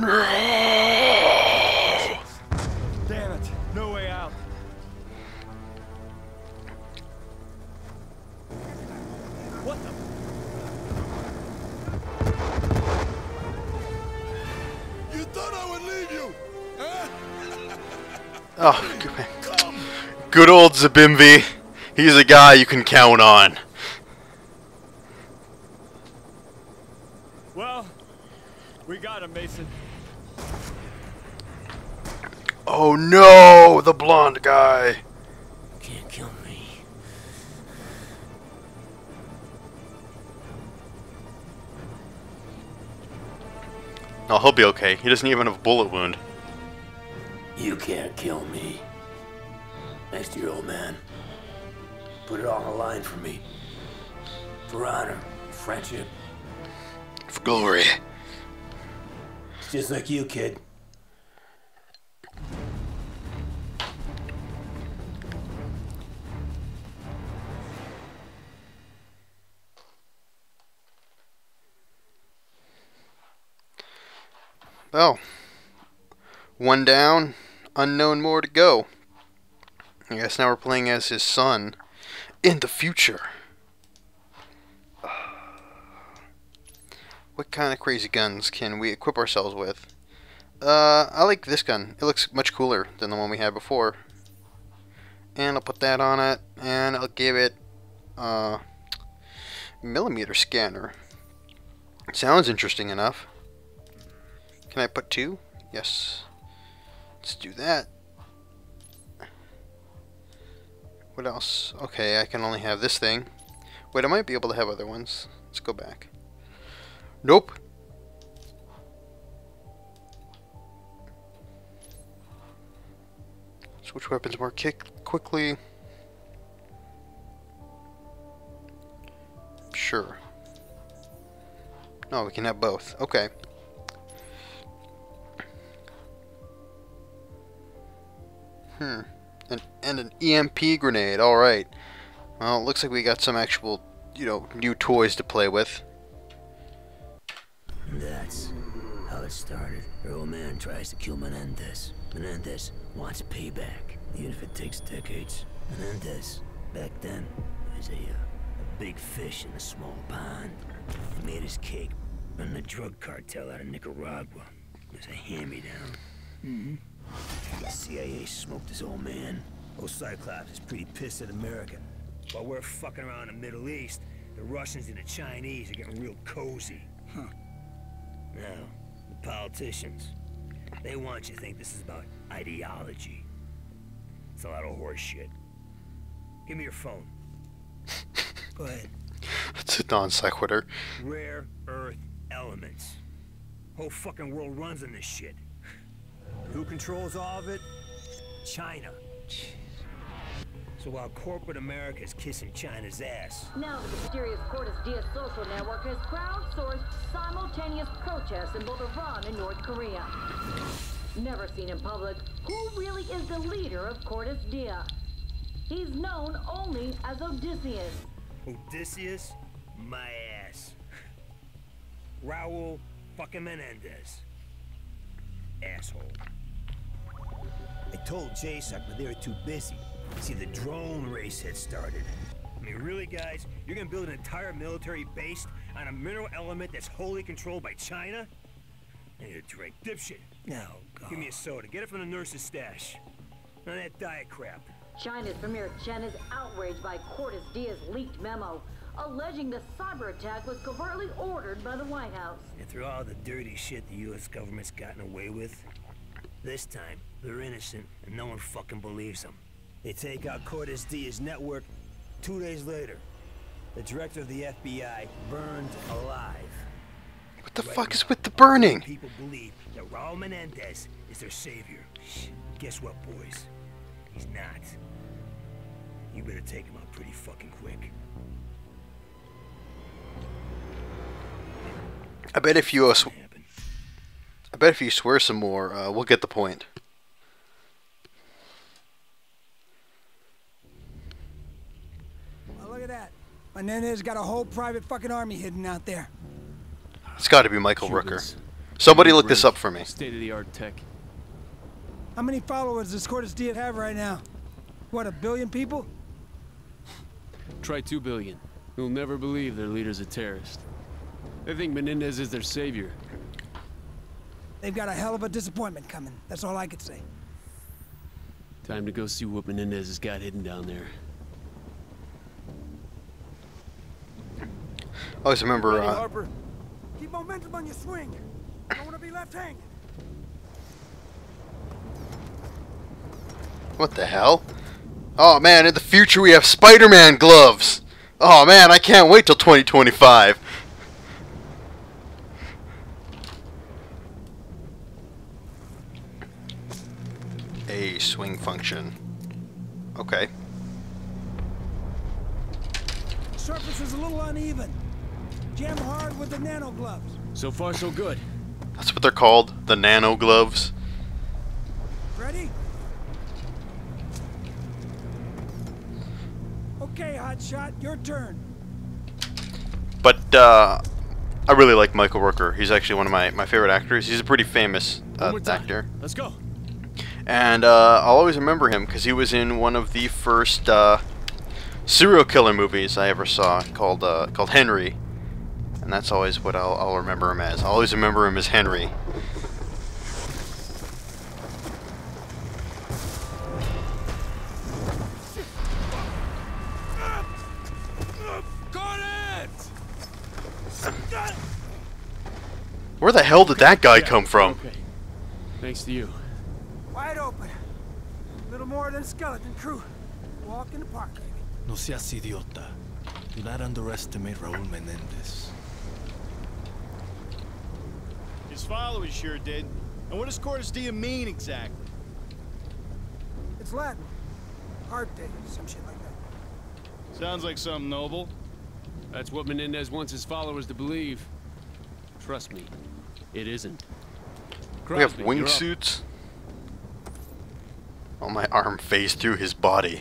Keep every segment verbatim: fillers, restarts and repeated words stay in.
Damn it, no way out. What the? You thought I would leave you, huh? Oh, good man. Good old Zabimbi. He's a guy you can count on. Well, we got him, Mason. Oh no, the blonde guy. Can't kill me. No, he'll be okay. He doesn't even have a bullet wound. You can't kill me. Next to your old man. Put it all on the line for me. For honor, friendship. For glory. It's just like you, kid. Well, one down, unknown more to go. I guess now we're playing as his son in the future. What kind of crazy guns can we equip ourselves with? Uh, I like this gun. It looks much cooler than the one we had before. And I'll put that on it, and I'll give it a millimeter scanner. Sounds interesting enough. Can I put two? Yes. Let's do that. What else? Okay, I can only have this thing. Wait, I might be able to have other ones. Let's go back. Nope. Switch weapons more kick quickly. Sure. No, we can have both. Okay. Hmm. An, and an E M P grenade. All right. Well, it looks like we got some actual, you know, new toys to play with. That's how it started. Her old man tries to kill Menendez. Menendez wants payback, even if it takes decades. Menendez, back then, was a, uh, a big fish in a small pond. He made his cake on the drug cartel out of Nicaragua. It was a hand-me-down. Mm-hmm. The C I A smoked his old man. Old Cyclops is pretty pissed at America. While we're fucking around in the Middle East, the Russians and the Chinese are getting real cozy. Huh. Now, the politicians, they want you to think this is about ideology. It's a lot of horse shit. Give me your phone. Go ahead. That's a non sequitur. Rare earth elements. Whole fucking world runs on this shit. Who controls all of it? China. So while corporate America is kissing China's ass... Now the mysterious Cordis Dia social network has crowdsourced simultaneous protests in both Iran and North Korea. Never seen in public, who really is the leader of Cordis Dia? He's known only as Odysseus. Odysseus? My ass. Raul fucking Menendez. Asshole. I told J S O C, but they were too busy. See, the drone race had started. I mean, really, guys? You're gonna build an entire military base on a mineral element that's wholly controlled by China? I need a drink. Dipshit. No, God. Give me a soda. Get it from the nurse's stash. None of that diet crap. China's Premier Chen is outraged by Cordis Dia's leaked memo, alleging the cyber attack was covertly ordered by the White House. And through all the dirty shit the U S government's gotten away with, this time they're innocent and no one fucking believes them. They take out Cordis Dia's network. Two days later, the director of the F B I burned alive. What the right fuck now, is with the burning? People believe that Raul Menendez is their savior. Guess what, boys? He's not. You better take him out pretty fucking quick. I bet if you, uh, sw I bet if you swear some more, uh, we'll get the point. Well, look at that. Menendez got a whole private fucking army hidden out there. It's got to be Michael Rooker. Somebody look this up for me. State-of-the-art tech. How many followers does Cordis Dia have right now? What, a billion people? Try two billion. You'll never believe their leader's a terrorist. They think Menendez is their savior. They've got a hell of a disappointment coming. That's all I could say. Time to go see what Menendez has got hidden down there. I always remember, uh... Harper, keep momentum on your swing. I don't want to be left hanging. What the hell? Oh man, in the future we have Spider-Man gloves! Oh man, I can't wait till twenty twenty-five! A swing function. Okay. Surface is a little uneven. Jam hard with the nano gloves. So far so good. That's what they're called, the nano gloves. Ready? Okay, hotshot, your turn. But uh, I really like Michael Rooker. He's actually one of my my favorite actors. He's a pretty famous uh, actor. Let's go. And uh, I'll always remember him because he was in one of the first uh, serial killer movies I ever saw, called uh, called Henry. And that's always what I'll, I'll remember him as. I'll always remember him as Henry. Where the hell did that guy come from? Okay. Thanks to you. Wide open. Little more than skeleton crew. Walk in the park. No seas idiota. Do not underestimate Raul Menendez. His followers sure did. And what does Cordis Dia mean exactly? It's Latin. Art day, some shit like that. Sounds like something noble. That's what Menendez wants his followers to believe. Trust me, it isn't. We have wingsuits. Oh, my arm phased through his body.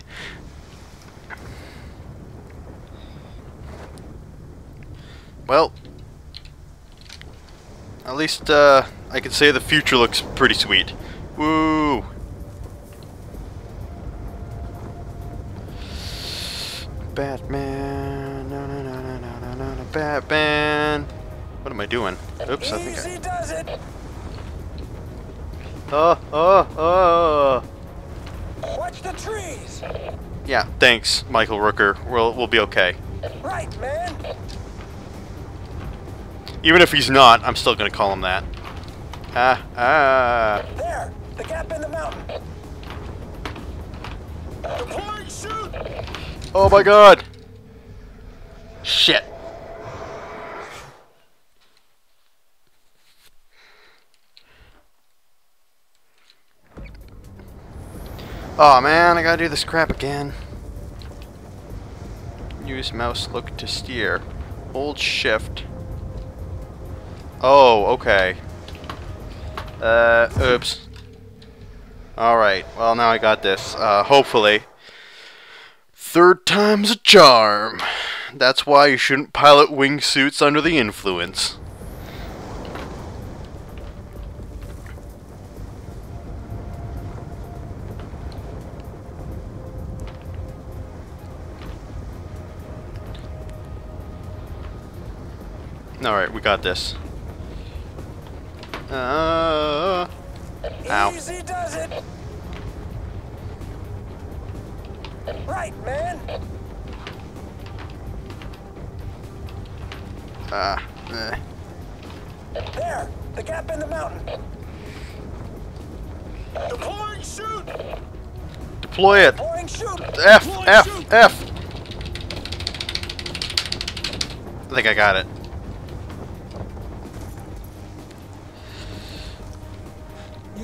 Well, at least uh, I can say the future looks pretty sweet. Woo! Batman, no, no, no, no, no, no, no, Batman. What am I doing? Oops, I think I... Easy does it! Oh, oh, oh! Watch the trees! Yeah, thanks, Michael Rooker. We'll, we'll be okay. Right, man! Even if he's not, I'm still gonna call him that. Ah, ah! There! The gap in the mountain! Deploy, shoot! Oh my god! Shit! Aw, oh, man, I gotta do this crap again. Use mouse look to steer. Hold shift. Oh, okay. Uh, oops. Alright, well now I got this. Uh, hopefully. Third time's a charm. That's why you shouldn't pilot wingsuits under the influence. Alright, we got this. Uh, ow. Easy does it. Right, man. Ah. Uh, eh. There, the gap in the mountain. Deploy, shoot. Deploy it. Deploying, shoot. F, Deploy, F, shoot. F. I think I got it.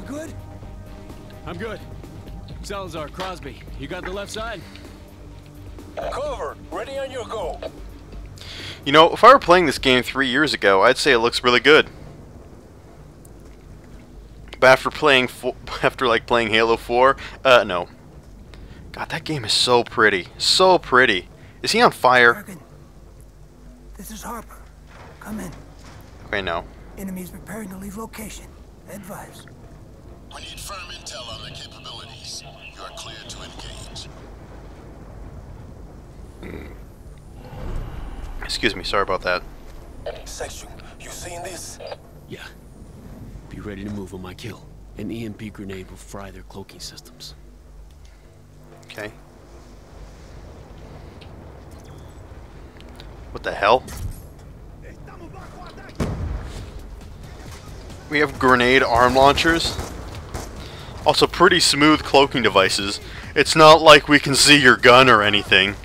Good? I'm good. Salazar Crosby, you got the left side? Covered. Ready on your go. You know, if I were playing this game three years ago, I'd say it looks really good. But after playing, after like playing Halo four, uh, no. God, that game is so pretty, so pretty. Is he on fire? Morgan, this is Harper. Come in. Okay, no. Enemies preparing to leave location. Advise. We need firm intel on their capabilities. You are clear to engage. Excuse me, sorry about that. Section, you seen this? Yeah. Be ready to move on my kill. An E M P grenade will fry their cloaking systems. Okay. What the hell? We have grenade arm launchers. Also pretty smooth cloaking devices. It's not like we can see your gun or anything.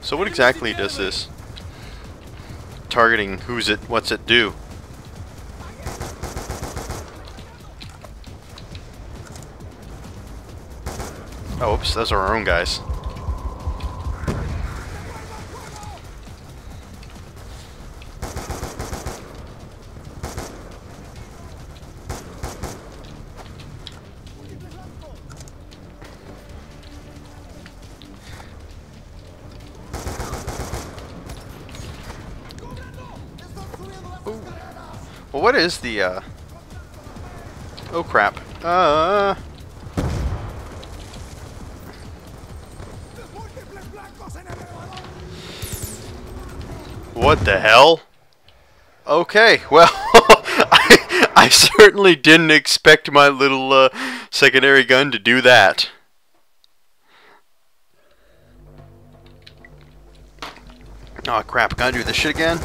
So what exactly does this targeting, who's it, what's it do? Oh, oops, those are our own guys. Well, what is the, uh... oh, crap. Uh... What the hell? Okay, well, I, I certainly didn't expect my little uh, secondary gun to do that. Oh, crap. Gotta do this shit again?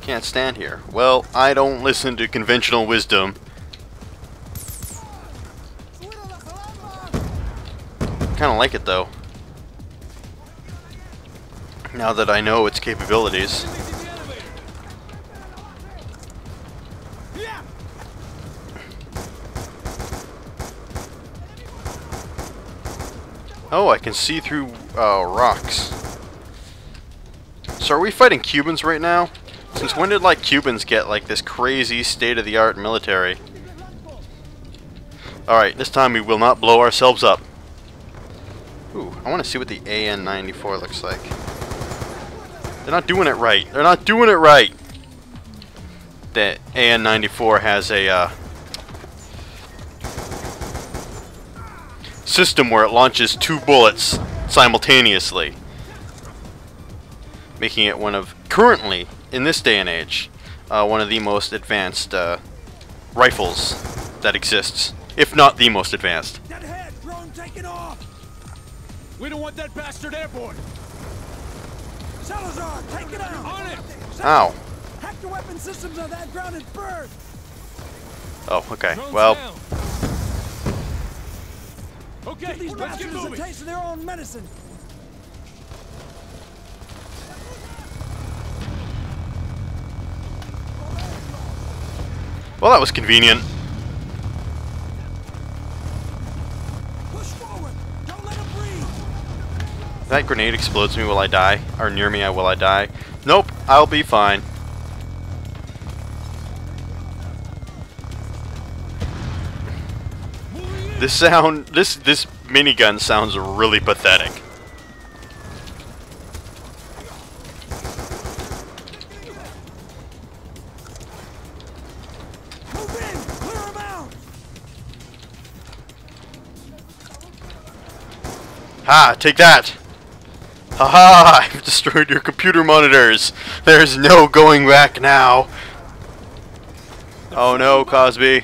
Can't stand here. Well, I don't listen to conventional wisdom. Kinda like it though. Now that I know its capabilities. Oh, I can see through uh, rocks. So are we fighting Cubans right now? Since when did, like, Cubans get, like, this crazy state-of-the-art military? Alright, this time we will not blow ourselves up. Ooh, I want to see what the A N ninety-four looks like. They're not doing it right. They're not doing it right! The A N ninety-four has a, uh... system where it launches two bullets simultaneously. Making it one of... currently... in this day and age, uh, one of the most advanced uh, rifles that exists, if not the most advanced. That head, drone taken off. We don't want that bastard airborne. Salazar, take it out. On it. Ow. Hack the weapon systems on that grounded bird. Oh, okay. Drones well. Down. Okay. Give these bastards a taste of their own medicine. Well, that was convenient. Push forward. Don't let him breathe. That grenade explodes me, will I die? Or near me, will I die? Nope, I'll be fine. This sound, this this minigun sounds really pathetic. Ah, take that! Haha! -ha, I've destroyed your computer monitors! There's no going back now! Oh no, Crosby!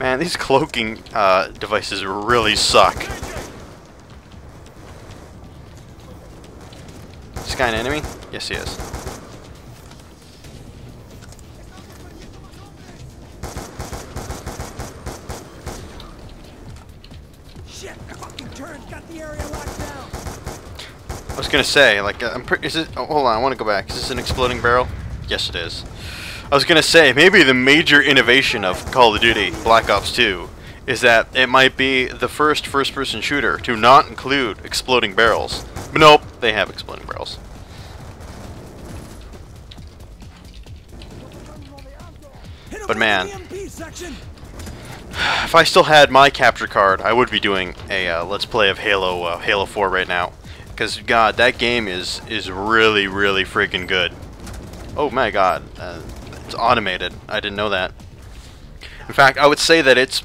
Man, these cloaking uh, devices really suck. Is this guy an enemy? Yes, he is. I was gonna say, like, I'm pretty. Is it? Oh, hold on, I want to go back. Is this an exploding barrel? Yes, it is. I was gonna say maybe the major innovation of Call of Duty Black Ops two is that it might be the first first-person shooter to not include exploding barrels. But nope, they have exploding barrels. But man, If I still had my capture card, I would be doing a uh, Let's Play of Halo uh, Halo four right now. Because, God, that game is, is really, really freaking good. Oh, my God. Uh, it's automated. I didn't know that. In fact, I would say that it's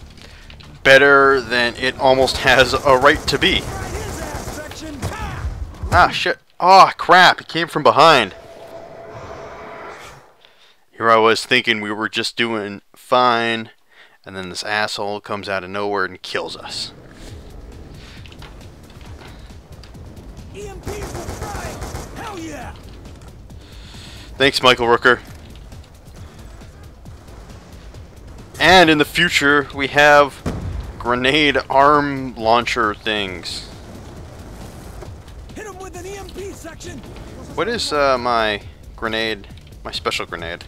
better than it almost has a right to be. Ah, shit. Oh, crap. It came from behind. Here I was thinking we were just doing fine, and then this asshole comes out of nowhere and kills us. E M P for fire. Hell yeah. Thanks, Michael Rooker. And in the future, we have grenade arm launcher things. Hit him with an E M P section. What is uh, my grenade, my special grenade?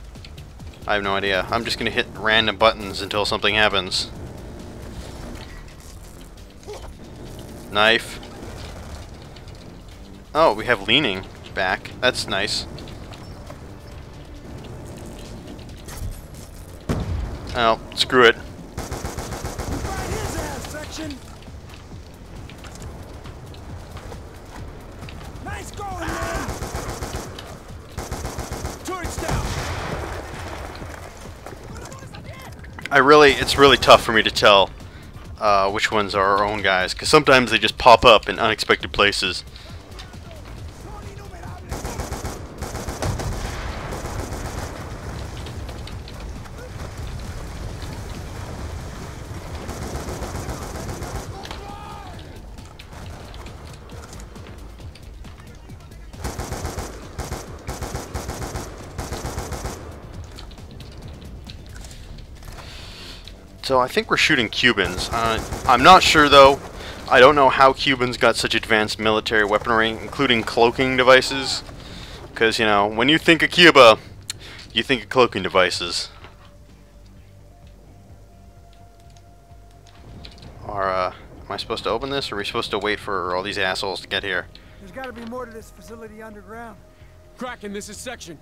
I have no idea. I'm just gonna hit random buttons until something happens. Knife. Oh, we have leaning back. That's nice. Oh, screw it. Nice going, man. Turret's down. I really, it's really tough for me to tell uh, which ones are our own guys, because sometimes they just pop up in unexpected places. So I think we're shooting Cubans. Uh, I'm not sure though. I don't know how Cubans got such advanced military weaponry, including cloaking devices. Because, you know, when you think of Cuba, you think of cloaking devices. Or, uh, am I supposed to open this, or are we supposed to wait for all these assholes to get here? There's gotta be more to this facility underground. Kraken, this is Section.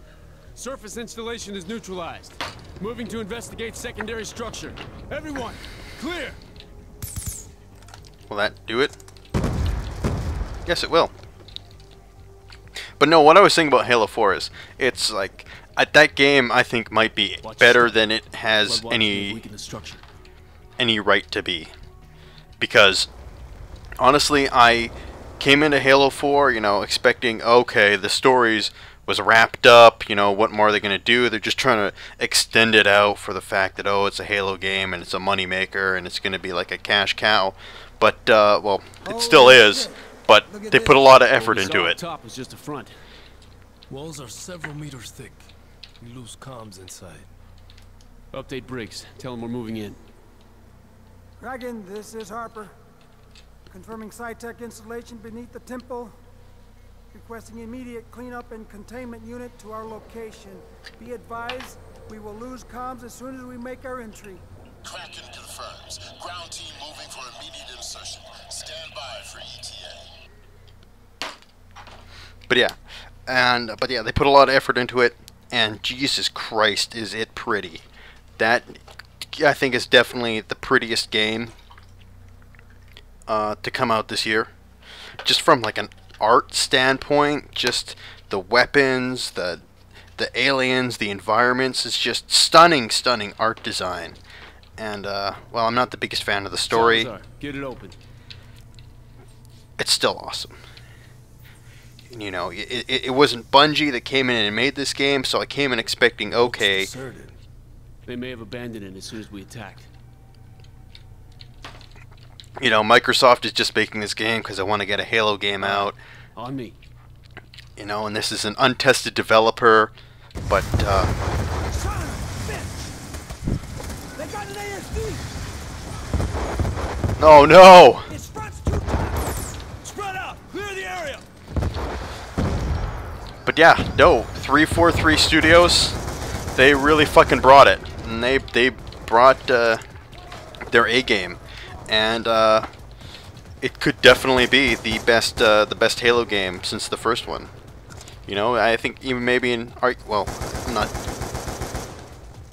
Surface installation is neutralized. Moving to investigate secondary structure. Everyone, clear! Will that do it? Yes, it will. But no, what I was saying about Halo four is, it's like, at that game I think might be better than it has any, any right to be. Because, honestly, I came into Halo four, you know, expecting, okay, the story's was wrapped up, you know, what more are they going to do? They're just trying to extend it out for the fact that, oh, it's a Halo game and it's a moneymaker and it's going to be like a cash cow. But, uh, well, it still is, but they put a lot of effort into it. Top was just a front. Walls are several meters thick. You lose comms inside. Update Briggs. Tell him we're moving in. Dragon, this is Harper. Confirming SciTech installation beneath the temple. Requesting immediate cleanup and containment unit to our location. Be advised, we will lose comms as soon as we make our entry. Kraken confirms. Ground team moving for immediate insertion. Stand by for E T A. But yeah, and but yeah, they put a lot of effort into it, and Jesus Christ, is it pretty? That I think is definitely the prettiest game uh, to come out this year, just from like an art standpoint. Just the weapons, the the aliens, the environments, it's just stunning, stunning art design. And uh, well, I'm not the biggest fan of the story. Sorry, sorry. Get it open. It's still awesome. And, you know, it, it, it wasn't Bungie that came in and made this game, so I came in expecting, okay, they may have abandoned it as soon as we attacked. You know, Microsoft is just making this game because I want to get a Halo game out. On me. You know, and this is an untested developer, but, uh... Son of a bitch. They got an A S D. Oh, no! It's front's too tight. Spread out! Clear the area! But yeah, no. three forty-three Studios, they really fucking brought it. And they, they brought, uh, their A game. And uh, it could definitely be the best, uh, the best Halo game since the first one. You know, I think even maybe in art. Well, I'm not,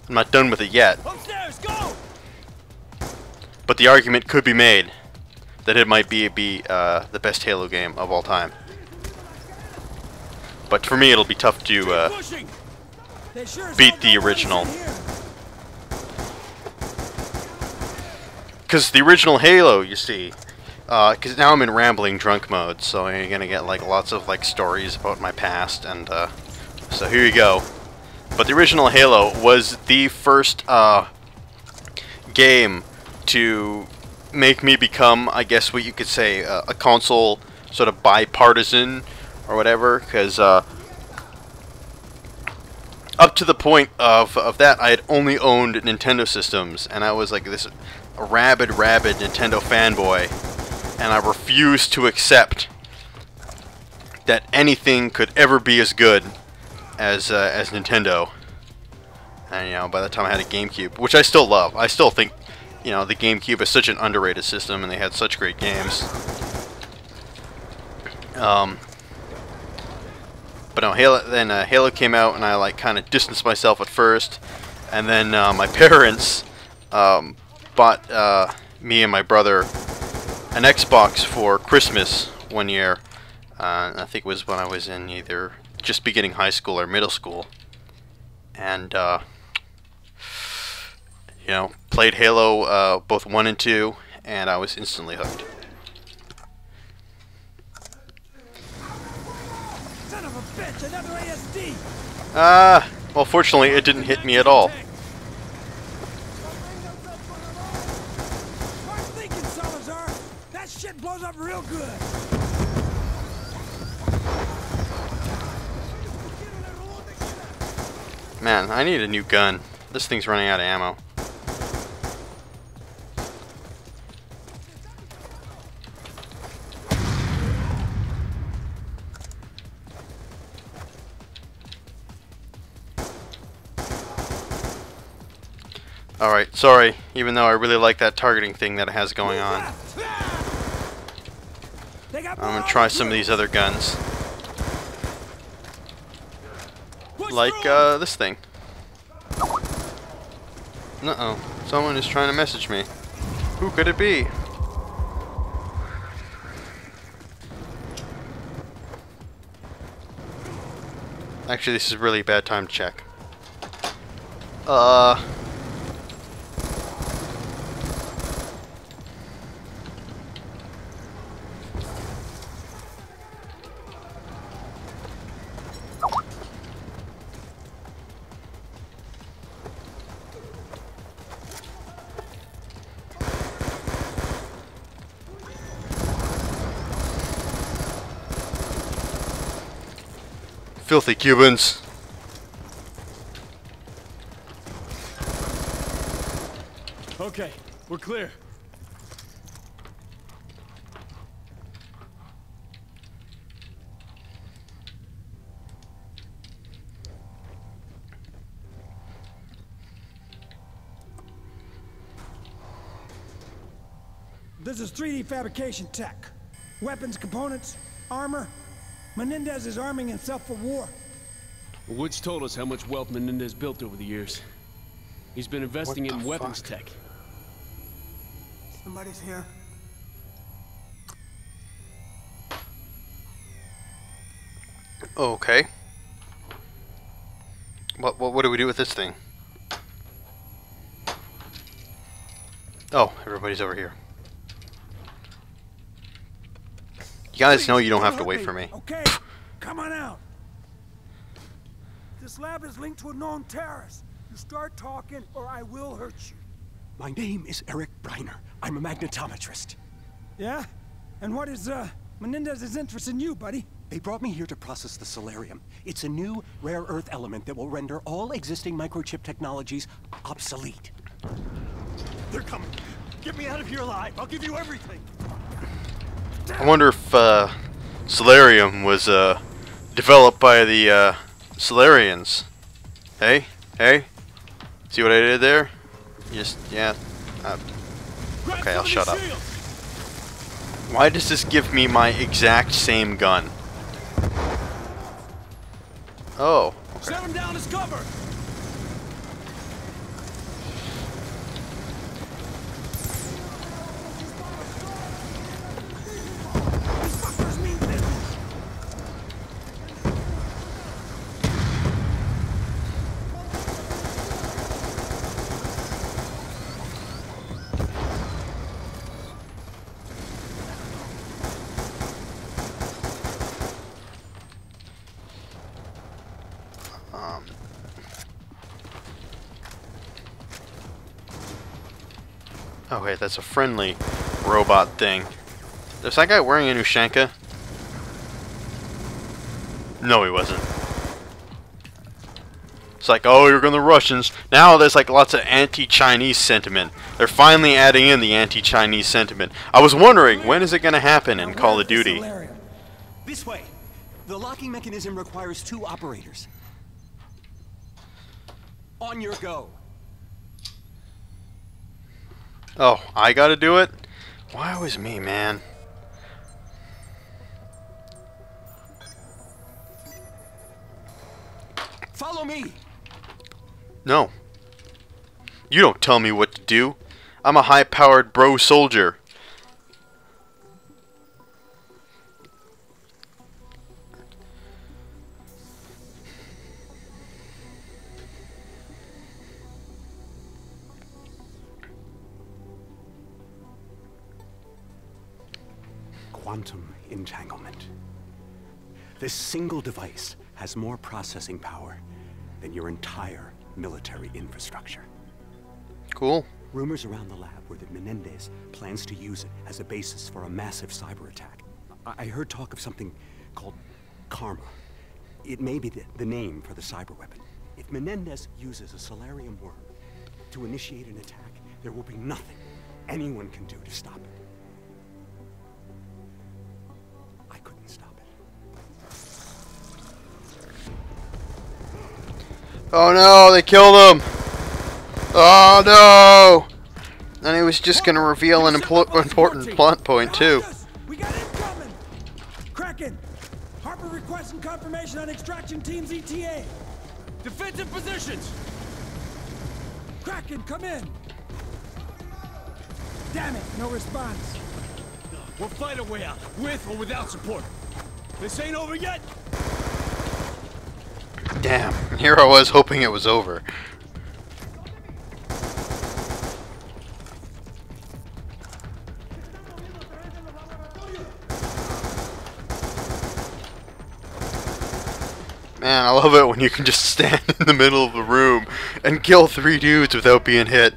I'm not done with it yet. Upstairs, go! But the argument could be made that it might be, be uh, the best Halo game of all time. But for me, it'll be tough to uh, beat the original. Because the original Halo, you see, because uh, now I'm in rambling drunk mode, so you're gonna get like lots of like stories about my past, and uh, so here you go. But the original Halo was the first uh, game to make me become, I guess, what you could say, uh, a console sort of bipartisan or whatever. Because uh, up to the point of of that, I had only owned Nintendo systems, and I was like this. A rabid, rabid Nintendo fanboy, and I refused to accept that anything could ever be as good as uh, as Nintendo. And you know, by the time I had a GameCube, which I still love, I still think, you know, the GameCube is such an underrated system, and they had such great games. Um, but no, Halo. Then uh, Halo came out, and I like kind of distanced myself at first, and then uh, my parents. Um, bought uh, me and my brother an Xbox for Christmas one year. Uh, I think it was when I was in either just beginning high school or middle school. And, uh, you know, played Halo uh, both one and two, and I was instantly hooked. Son of a bitch, another A S D! Ah, well, fortunately, it didn't hit me at all. Shit blows up real good. Man, I need a new gun. This thing's running out of ammo. Alright, sorry, even though I really like that targeting thing that it has going on. I'm gonna try some of these other guns. Like, uh, this thing. Uh-oh. Someone is trying to message me. Who could it be? Actually, this is really a bad time to check. Uh... Filthy Cubans. Okay, we're clear. This is three D fabrication tech. Weapons, components, armor. Menendez is arming himself for war. Woods told us how much wealth Menendez built over the years. He's been investing in weapons tech. Somebody's here. Okay. What, what, what do we do with this thing? Oh, everybody's over here. You guys know you don't have to wait for me. Okay, come on out. This lab is linked to a known terrorist. You start talking, or I will hurt you. My name is Eric Breiner. I'm a magnetometrist. Yeah? And what is uh, Menendez's interest in you, buddy? They brought me here to process the Solarium. It's a new rare earth element that will render all existing microchip technologies obsolete. They're coming. Get me out of here alive. I'll give you everything. I wonder if uh, Solarium was uh, developed by the uh, Solarians. Hey, hey, see what I did there? Just yeah. Uh, okay, I'll shut up. Why does this give me my exact same gun? Oh. Set him down as cover. Oh wait, that's a friendly robot thing. Is that guy wearing a Ushanka? No, he wasn't. It's like, oh, you're gonna the Russians. Now there's like lots of anti-Chinese sentiment. They're finally adding in the anti-Chinese sentiment. I was wondering, when is it gonna happen in Call of Duty? This way. The locking mechanism requires two operators. On your go. Oh, I gotta do it? Why always me, man? Follow me! No. You don't tell me what to do. I'm a high-powered bro soldier. Quantum entanglement. This single device has more processing power than your entire military infrastructure. Cool. Rumors around the lab were that Menendez plans to use it as a basis for a massive cyber attack. I heard talk of something called Karma. It may be the, the name for the cyber weapon. If Menendez uses a Solarium worm to initiate an attack, there will be nothing anyone can do to stop it. Oh no, they killed him! Oh no! And he was just gonna reveal an important plot point too. We got incoming! Kraken! Harper requesting confirmation on extraction team's E T A! Defensive positions! Kraken, come in! Damn it, no response. We'll fight a way out, with or without support. This ain't over yet! Damn, here I was hoping it was over. Man, I love it when you can just stand in the middle of the room and kill three dudes without being hit.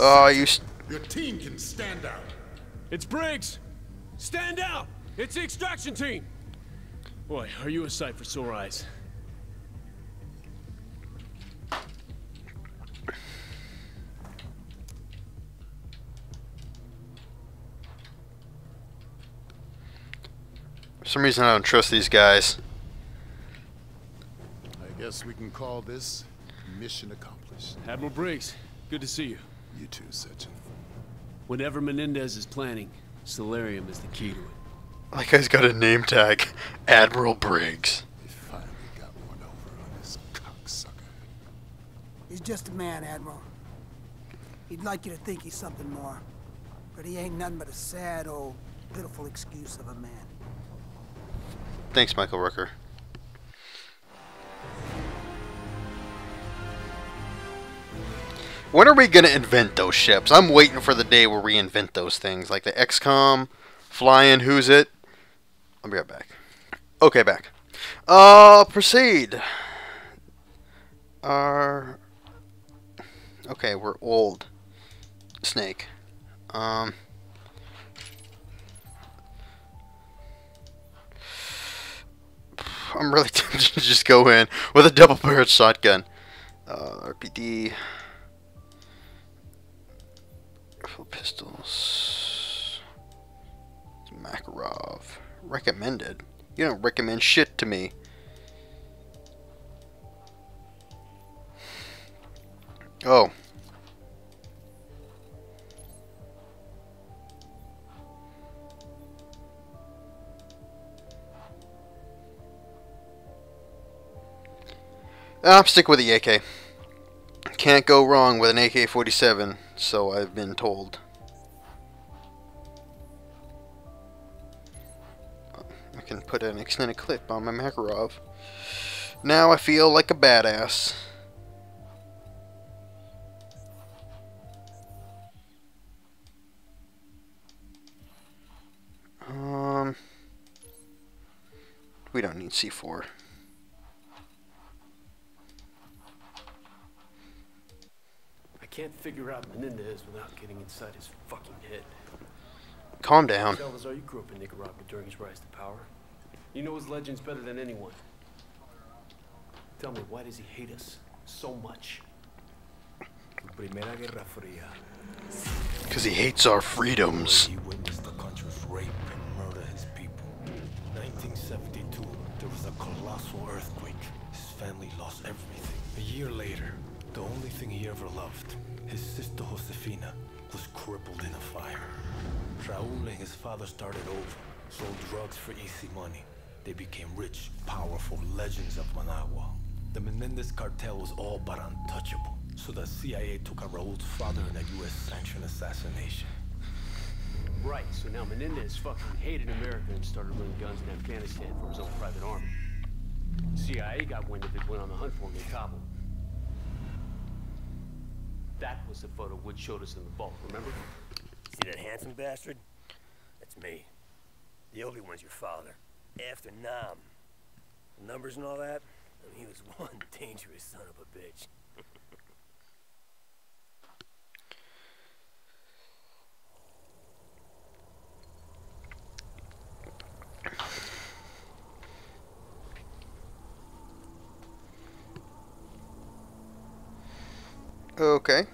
Oh, you st Your team can stand out. It's Briggs. Stand out. It's the extraction team. Boy, are you a sight for sore eyes? For some reason, I don't trust these guys. I guess we can call this mission accomplished. Admiral Briggs, good to see you. You too, Sachin. Whatever Menendez is planning, Solarium is the key to it. That guy's got a name tag, Admiral Briggs. He finally got one over on this cocksucker. He's just a man, Admiral. He'd like you to think he's something more, but he ain't nothing but a sad old pitiful excuse of a man. Thanks, Michael Rooker. When are we gonna invent those ships? I'm waiting for the day where we invent those things, like the X COM, flying who's it. I'll be right back. Okay, back. Uh, proceed. Our. Okay, we're old. Snake. Um. I'm really tempted to just go in with a double-barreled shotgun. Uh, R P D. Pistols. Makarov. Recommended? You don't recommend shit to me. Oh. I'll stick with the A K. Can't go wrong with an A K forty-seven, so I've been told. back and put an extended clip on my Makarov. Now I feel like a badass. Um, we don't need C four. I can't figure out Menendez without getting inside his fucking head. Calm down. Salazar, you grew up in Nicaragua during his rise to power. You know his legends better than anyone. Tell me, why does he hate us so much? Because he hates our freedoms. He witnessed the country's rape and murder his people. nineteen seventy-two, there was a colossal earthquake. His family lost everything. A year later, the only thing he ever loved, his sister Josefina, was crippled in a fire. Raul and his father started over, sold drugs for easy money. They became rich, powerful legends of Managua. The Menendez cartel was all but untouchable, so the C I A took out Raul's father in a U S sanctioned assassination. Right, so now Menendez fucking hated America and started running guns in Afghanistan for his own private army. C I A got wind of it, went on the hunt for him in Kabul. That was the photo Wood showed us in the vault, remember? See that handsome bastard? That's me. The older one's your father. After Nam. The numbers and all that? I mean, he was one dangerous son of a bitch. Okay.